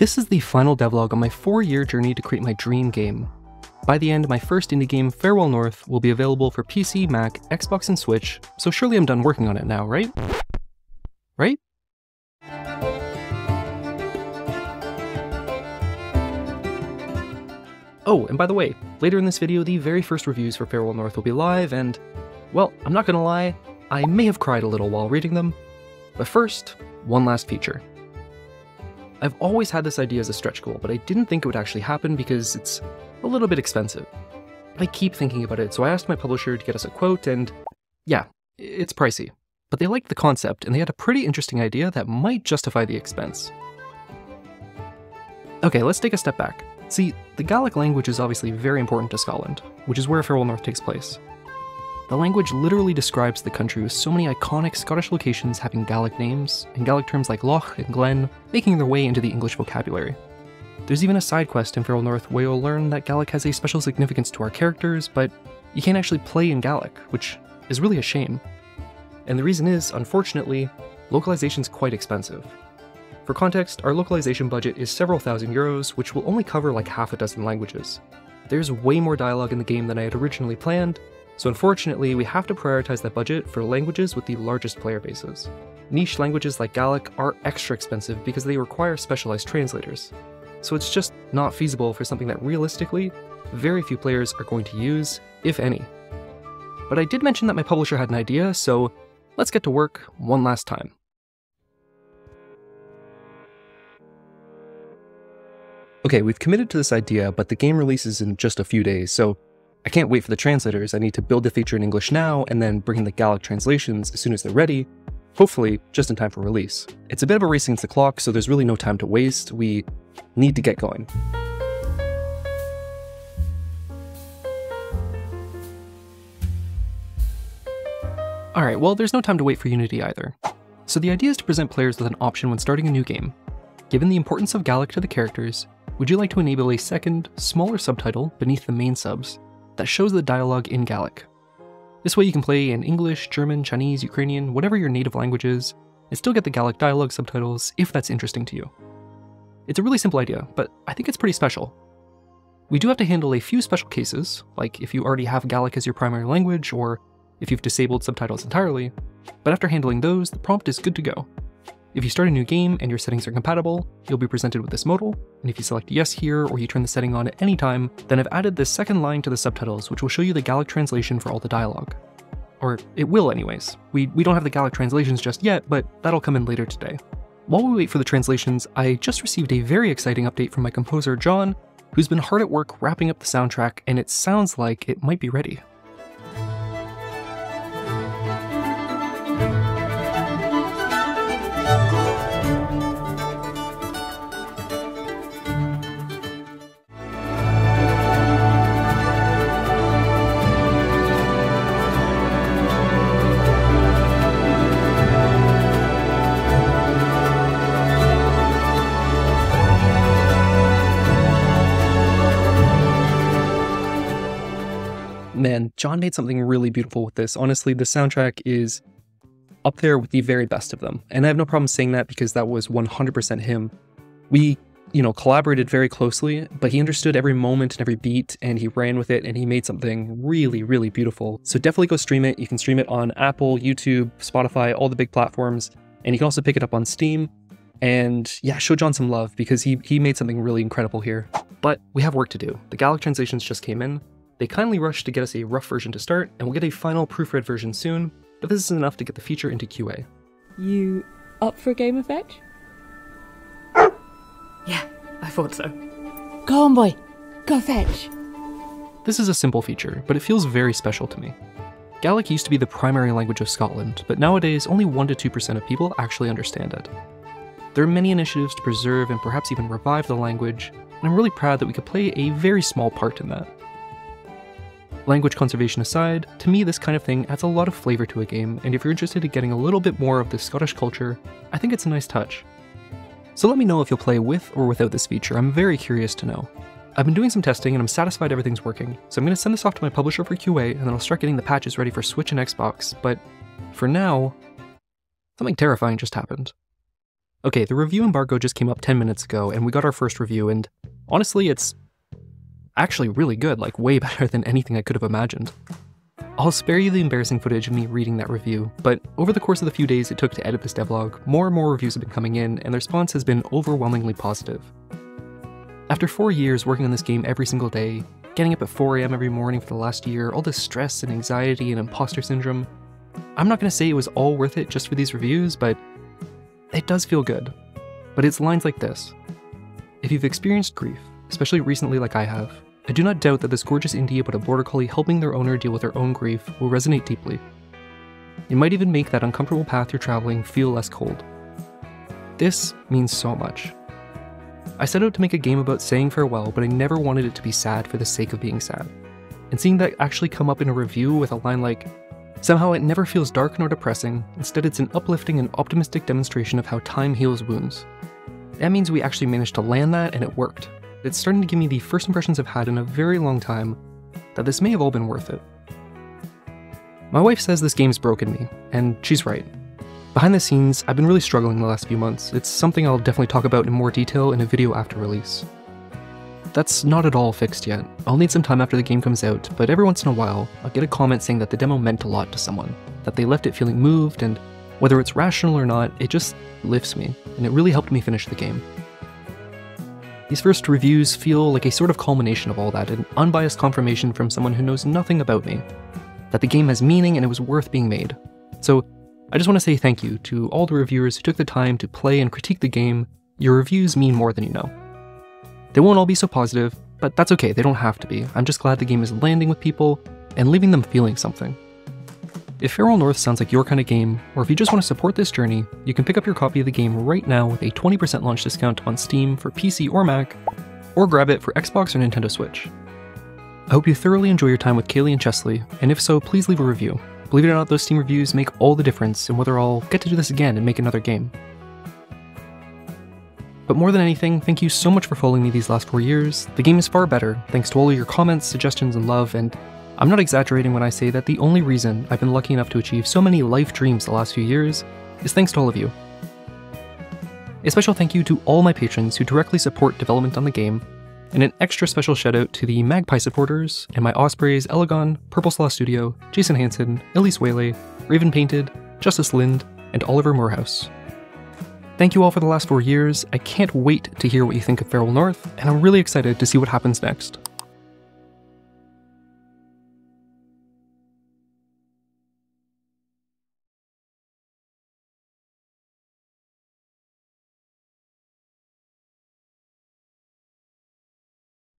This is the final devlog on my 4-year journey to create my dream game. By the end, my first indie game, Farewell North, will be available for PC, Mac, Xbox, and Switch, so surely I'm done working on it now, right? Right? Oh, and by the way, later in this video, the very first reviews for Farewell North will be live, and, well, I'm not gonna lie, I may have cried a little while reading them. But first, one last feature. I've always had this idea as a stretch goal, but I didn't think it would actually happen because it's a little bit expensive. But I keep thinking about it, so I asked my publisher to get us a quote, and yeah, it's pricey. But they liked the concept, and they had a pretty interesting idea that might justify the expense. Okay, let's take a step back. See, the Gaelic language is obviously very important to Scotland, which is where Farewell North takes place. The language literally describes the country with so many iconic Scottish locations having Gaelic names, and Gaelic terms like loch and glen making their way into the English vocabulary. There's even a side quest in Farewell North where you'll learn that Gaelic has a special significance to our characters, but you can't actually play in Gaelic, which is really a shame. And the reason is, unfortunately, localization's quite expensive. For context, our localization budget is several thousand euros, which will only cover like half a dozen languages. There's way more dialogue in the game than I had originally planned, so unfortunately, we have to prioritize that budget for languages with the largest player bases. Niche languages like Gaelic are extra expensive because they require specialized translators. So it's just not feasible for something that realistically, very few players are going to use, if any. But I did mention that my publisher had an idea, so let's get to work one last time. Okay, we've committed to this idea, but the game releases in just a few days, so I can't wait for the translators. I need to build the feature in English now and then bring in the Gaelic translations as soon as they're ready, hopefully just in time for release. It's a bit of a race against the clock, so there's really no time to waste. We need to get going. Alright, well, there's no time to wait for Unity either. So the idea is to present players with an option when starting a new game. Given the importance of Gaelic to the characters, would you like to enable a second, smaller subtitle beneath the main subs that shows the dialogue in Gaelic? This way you can play in English, German, Chinese, Ukrainian, whatever your native language is, and still get the Gaelic dialogue subtitles if that's interesting to you. It's a really simple idea, but I think it's pretty special. We do have to handle a few special cases, like if you already have Gaelic as your primary language or if you've disabled subtitles entirely, but after handling those, the prompt is good to go. If you start a new game and your settings are compatible, you'll be presented with this modal, and if you select yes here or you turn the setting on at any time, then I've added this second line to the subtitles which will show you the Gaelic translation for all the dialogue. Or it will anyways. We don't have the Gaelic translations just yet, but that'll come in later today. While we wait for the translations, I just received a very exciting update from my composer John, who's been hard at work wrapping up the soundtrack, and it sounds like it might be ready. Man, John made something really beautiful with this. Honestly, the soundtrack is up there with the very best of them. And I have no problem saying that because that was 100% him. We, collaborated very closely, but he understood every moment and every beat, and he ran with it, and he made something really, really beautiful. So definitely go stream it. You can stream it on Apple, YouTube, Spotify, all the big platforms. And you can also pick it up on Steam. And yeah, show John some love because he made something really incredible here. But we have work to do. The Gaelic translations just came in. They kindly rushed to get us a rough version to start, and we'll get a final proofread version soon, but this is enough to get the feature into QA. You up for a game of fetch? Yeah, I thought so. Go on, boy. Go fetch. This is a simple feature, but it feels very special to me. Gaelic used to be the primary language of Scotland, but nowadays only 1 to 2% of people actually understand it. There are many initiatives to preserve and perhaps even revive the language, and I'm really proud that we could play a very small part in that. Language conservation aside, to me this kind of thing adds a lot of flavor to a game, and if you're interested in getting a little bit more of the Scottish culture, I think it's a nice touch. So let me know if you'll play with or without this feature, I'm very curious to know. I've been doing some testing and I'm satisfied everything's working, so I'm going to send this off to my publisher for QA and then I'll start getting the patches ready for Switch and Xbox, but for now, something terrifying just happened. Okay, the review embargo just came up 10 minutes ago, and we got our first review, and honestly, it's actually really good, like way better than anything I could have imagined. I'll spare you the embarrassing footage of me reading that review, but over the course of the few days it took to edit this devlog, more and more reviews have been coming in, and the response has been overwhelmingly positive. After 4 years working on this game every single day, getting up at 4 AM every morning for the last year, all this stress and anxiety and imposter syndrome, I'm not going to say it was all worth it just for these reviews, but it does feel good. But it's lines like this. If you've experienced grief, especially recently like I have, I do not doubt that this gorgeous indie about a border collie helping their owner deal with their own grief will resonate deeply. It might even make that uncomfortable path you're traveling feel less cold. This means so much. I set out to make a game about saying farewell, but I never wanted it to be sad for the sake of being sad. And seeing that actually come up in a review with a line like, somehow it never feels dark nor depressing, instead it's an uplifting and optimistic demonstration of how time heals wounds. That means we actually managed to land that, and it worked. It's starting to give me the first impressions I've had in a very long time that this may have all been worth it. My wife says this game's broken me, and she's right. Behind the scenes, I've been really struggling the last few months. It's something I'll definitely talk about in more detail in a video after release. That's not at all fixed yet. I'll need some time after the game comes out, but every once in a while, I'll get a comment saying that the demo meant a lot to someone, that they left it feeling moved, and whether it's rational or not, it just lifts me, and it really helped me finish the game. These first reviews feel like a sort of culmination of all that, an unbiased confirmation from someone who knows nothing about me, that the game has meaning and it was worth being made. So I just want to say thank you to all the reviewers who took the time to play and critique the game. Your reviews mean more than you know. They won't all be so positive, but that's okay, they don't have to be. I'm just glad the game is landing with people and leaving them feeling something. If Farewell North sounds like your kind of game, or if you just want to support this journey, you can pick up your copy of the game right now with a 20% launch discount on Steam for PC or Mac, or grab it for Xbox or Nintendo Switch. I hope you thoroughly enjoy your time with Kaylee and Chesley, and if so, please leave a review. Believe it or not, those Steam reviews make all the difference in whether I'll get to do this again and make another game. But more than anything, thank you so much for following me these last 4 years. The game is far better, thanks to all of your comments, suggestions, and love, and I'm not exaggerating when I say that the only reason I've been lucky enough to achieve so many life dreams the last few years is thanks to all of you. A special thank you to all my patrons who directly support development on the game, and an extra special shout out to the Magpie supporters and my Ospreys Elagon, Purple Slaw Studio, Jason Hansen, Elise Whaley, Raven Painted, Justice Lind, and Oliver Morehouse. Thank you all for the last 4 years. I can't wait to hear what you think of Farewell North, and I'm really excited to see what happens next.